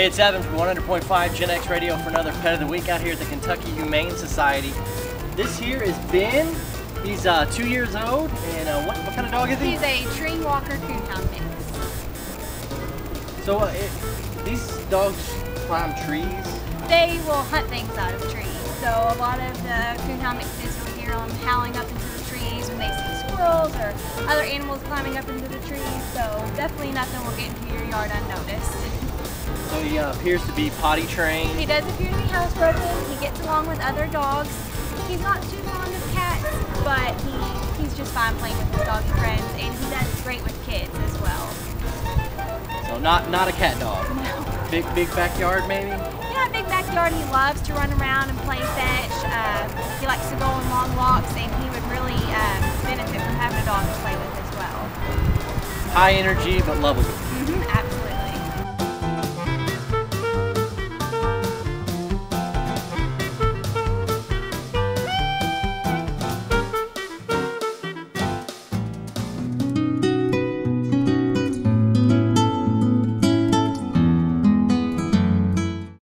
Hey, it's Evan from 100.5 Gen X Radio for another Pet of the Week out here at the Kentucky Humane Society. This here is Ben. He's 2 years old, and what kind of dog is he? He's a Treeing Walker Coonhound mix. So these dogs climb trees? They will hunt things out of trees. So a lot of the Coonhound mixes, you'll hear them howling up into the trees when they see squirrels or other animals climbing up into the trees. So definitely nothing will get into your yard unnoticed. So he appears to be potty trained. He does appear to be housebroken. He gets along with other dogs. He's not too fond of cats, but he's just fine playing with his doggy friends, and he does great with kids as well. So not a cat dog. No. Big backyard maybe. Yeah, big backyard. He loves to run around and play fetch. He likes to go on long walks, and he would really benefit from having a dog to play with as well. High energy but lovable.